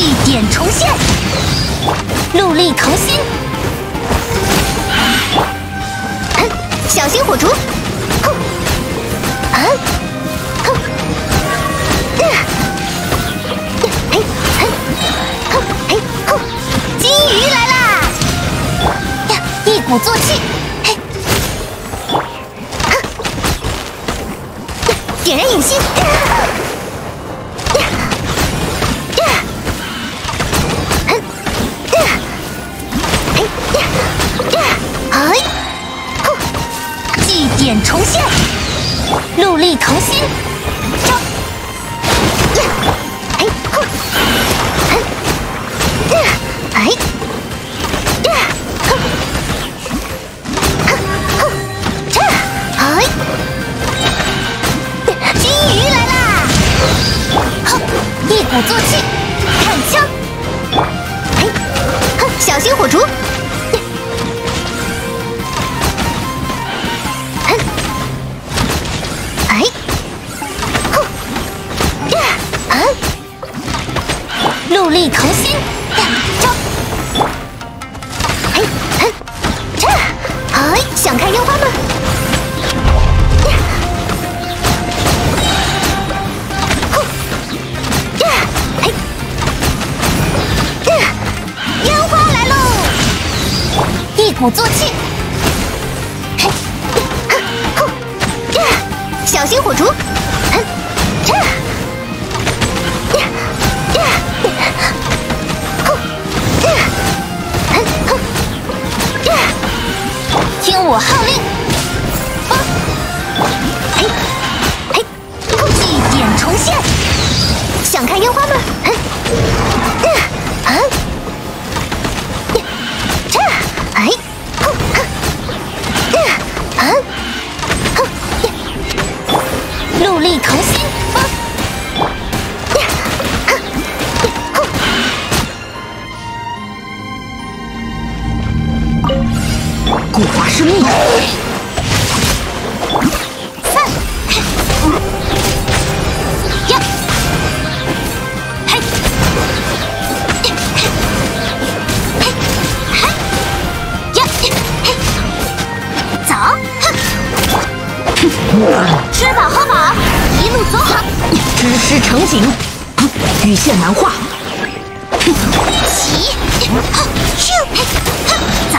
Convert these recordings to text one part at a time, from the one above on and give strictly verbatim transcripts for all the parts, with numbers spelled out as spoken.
一点重现，戮力同心。嗯、小心火烛！哼！啊！哼！啊！哎！哼！哎！哼！金鱼来啦！一鼓作气！嘿！点燃影心！ 点重现，戮力同心，招！呀，哎，哼，哎，呀，哎，呀，哼，哼，哼，这，哎，金鱼来啦！哼，一鼓作气，看枪！哎，哼，小心火烛！ 戮力同心，招！哎，哎，这，哎，想看樱花吗？呼，呀，哎，呀，烟花来喽！一鼓作气，嘿，呼，呀，小心火烛！ 我号令，啊！嘿，嘿，一点重现，想看樱花吗？嗯，嗯，啊，这，哎，哼，哼，啊，哼，戮力同心，啊，哼，哼，古华是命。 吃饱喝饱，一路走好。知师成景，羽线难画。起，咻，走，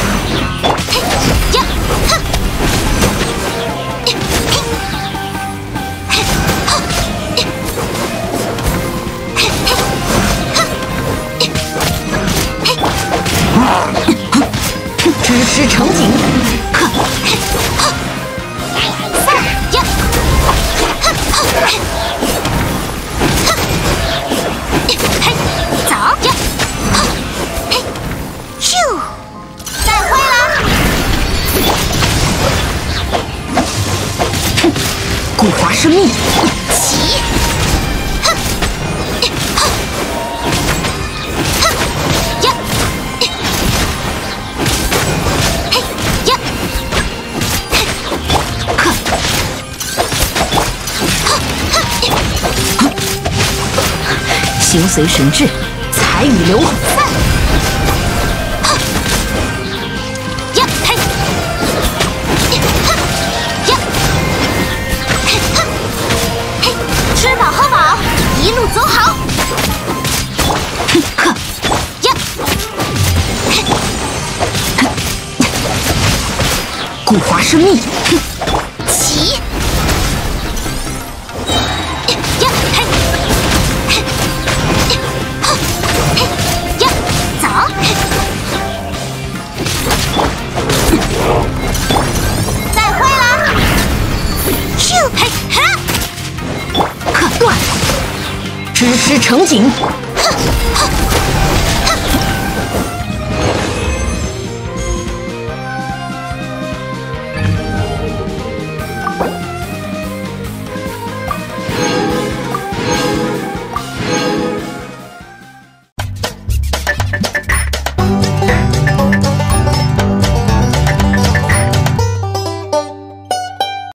知师成景，哼，三呀，哼哼，哼，走呀，哼，嘿，咻，再会啦！哼，固化生命，起，哼，哼，哼，呀。 形随神志，彩雨流虹。呀嘿，呀嘿，吃饱喝饱，一路走好。呵，呀，固化生命。 知师成景。